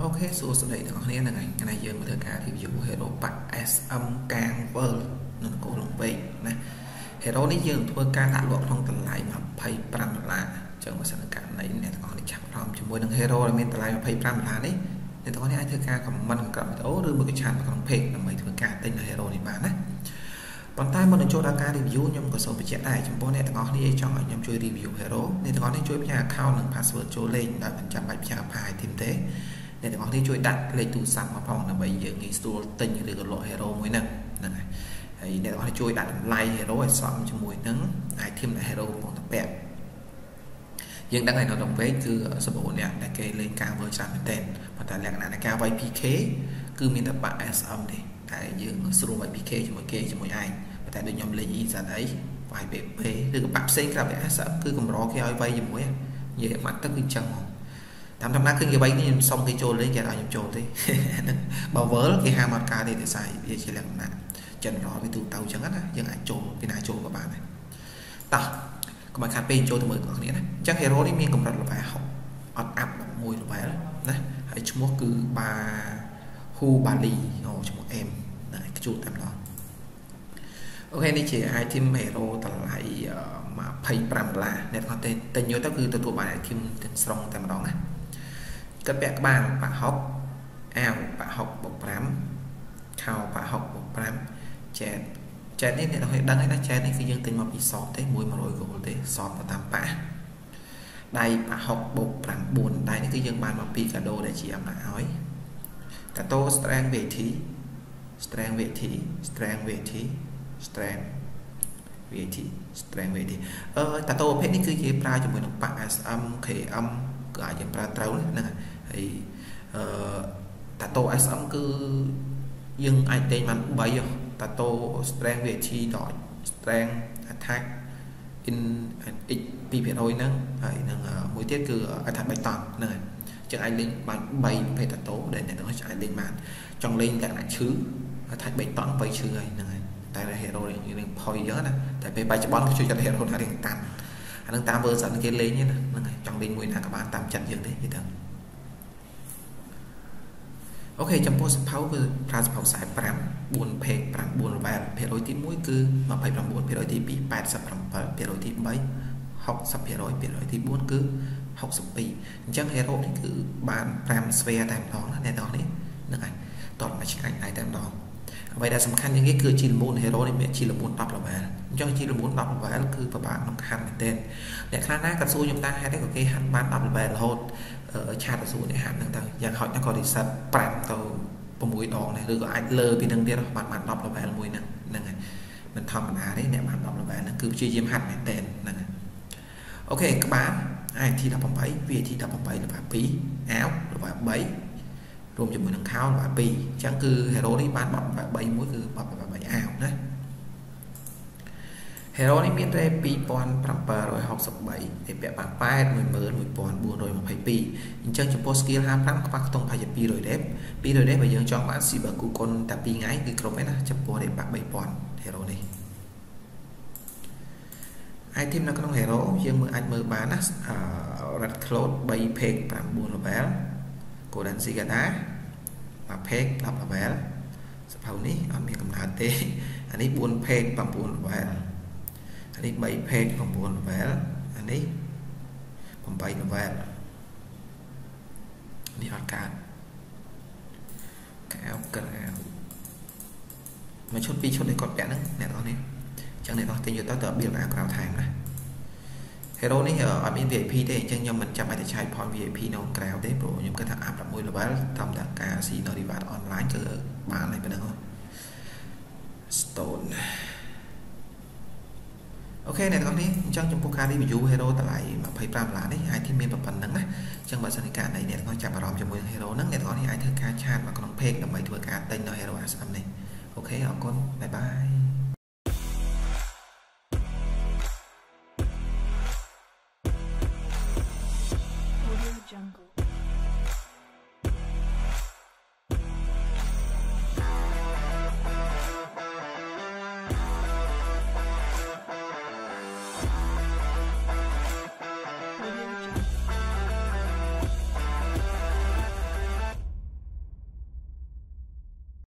OK số số này còn này là ngày giờ mà cả thì ví dụ hệ độ bạc s âm càng vơ nó cổ lòng về này hệ độ này dương thôi ca thả luộc trong tầng lại mà pay pram là chẳng có sản cảm này này còn để chạm lòng cho mỗi đường hệ độ là mình tầng lại mà pay pram là đấy nên có ai thưa ca còn mình cầm tố đưa một cái chạm còn pet là mấy thưa ca tên là hệ độ này bạn đấy bàn tay một lần cho đa ca review nhưng có số bị chết này chúng tôi này có đi chọn nhóm chơi review hero nên có đi chơi nhà account bằng password cho lên là mình chạm bạch chạm phải tìm thế nên có đi chơi đặt lên tủ sẵn vào phòng là bây giờ nghĩ store tình được lộ hero mới nè này để có chơi đặt like hero rồi xong cho mùi nắng ai thêm lại hero một tập đẹp nhưng đang này nó đồng với từ số bộ này là cái lên cao với sàn tên và tại là cao vay PK cứ mình tập bạn xong thì tại dương sưu bài PK cho mỗi ai và tại được nhóm lên ý ra đấy vài BP được bạn xây ra bé sợ cứ cùng đó cái ai vay giùm mỗi về mặt tất nhiên chẳng tám trăm lá cứ như vậy nhưng xong cái trôi lấy cái nào nhầm trôi thế bảo vớ cái hai mặt ca thì để xài để chỉ làm nè chân rõ với tụ tàu chẳng hết á nhưng ai trôi cái nào trôi các bạn này ta các bạn cà phê trôi từ mới có nghĩa này chắc hero đi miên cũng rất là phải học ọt áp môi phải đấy hãy chung mốt cứ bà khu bà lì ngồi cho một em đấy, cái chút tạm đó OK đi chỉ hai team hero tầm lại mà pay pram là nên họ tên tên nhớ tao cứ từ tụi bạn lại team strong tầm đó này các bạn học ao bạn học bộ pram thao bạn học bộ pram chén chén này nó đang ấy là chén này khi dương tình mà bị sọt thế mũi mà rồi gỗ thế sọt và tam bạ đây bạn học bộ pram buồn đây cái dương bàn mà pi cả đồ để chị em lại nói cả tô strength về thí strength về thí strength về thí strength về thí strength về thí cả tô hết những cái gì ra cho mình nó bạ âm khề âm cả những ra trâu này thì ta tô ai xong cứ nhưng ai tên mình bây giờ ta tô strength về thí đỏ strength attack in xp thôi nè phải nâng mũi tiết cứ attack bạch toàn này chẳng ai lên bạn bay về tạt tố để nó chạy lên màn trong lên các lại chứ thay bệnh toàn bay chứ này tại là hero này như mình phơi nhớ này tại vì bay cho bóng chơi cho hero là đỉnh tàn anh ta vừa dẫn cái lên nhé này trong lên mùi là các bạn tạm chặt dừng đấy thì thằng OK trong post pháo cứ pháo xài pram buồn phê pram buồn vàng phê đối tí mũi cứ mà phải pram buồn phê đối tí bị bạt sập pram phê đối tí mấy học sập phê đối tí buồn cứ học sập bị chẳng hero thì cứ bàn pram sphere tam đó này đó đấy nước anh toàn là chiếc ảnh này tam đó vậy là sầm khăn những cái cửa chỉ môn hero này mẹ chỉ là môn tập là về chẳng chỉ là môn tập là về cứ và bạn nông khăn tên để khá nát cả số chúng ta hay đấy có cái hắn bán tập về là hôn ở chat số để hắn đang dạng hỏi nó có đi sập pram tàu mũi đỏ này được ai lơ thì đang biết đâu bạn bạn đọc là về là mùi này này mình thầm là đấy nè bạn đọc là về nó cứ chơi diêm hạt này tên này OK các bạn ai thì đọc bằng bảy vì thì đọc bằng bảy là phí áo và bảy gồm cho mình thằng khao và bì chẳng cứ hero đi bán bọc và bảy mỗi cứ bọc và bảy ảo đấy hero đi biết đây pi pon pramper rồi học sập bảy để bẻ bạn pai mười pon buồn rồi một phải pi chẳng cho post skill ham lắm các bạn không phải pi rồi đẹp bây giờ cho bạn xì bờ cụ con tập pi ngay thì không phải là chấp bò để bạn bảy pon hero này ai thêm là con hero nhưng mà anh mới bán red cloud bay peg pram buồn là bé của đàn sĩ gà và phép đọc là bé sắp hầu ní ăn miệng cầm đá tê anh ấy buồn phép bằng buồn bé anh ấy bày phép bằng buồn bé anh ấy bằng bày nó bé đi hoạt cạn cao cần mà chút đi chút đấy còn bé nữa nè đó nè chẳng để nó tên như tao tớ biết là cao thành này hero này ở bên VIP thế chẳng nhầm mình chạm ai để chạy point VIP nó kéo thế bro nhưng cái thằng app là môi là bán tầm là cả gì nó đi bán online cho bạn này phải được không stone OK này con đi chẳng trong poker đi review hero tại lại mà phải làm lại đấy ai thêm miền bập phần nắng đấy chẳng bà sân cả này nè con chạm vào ròm cho môi hero nắng nè con đi ai thưa ca chat mà con phê là mấy thưa ca tên nó hero asam này OK họ con bye bye.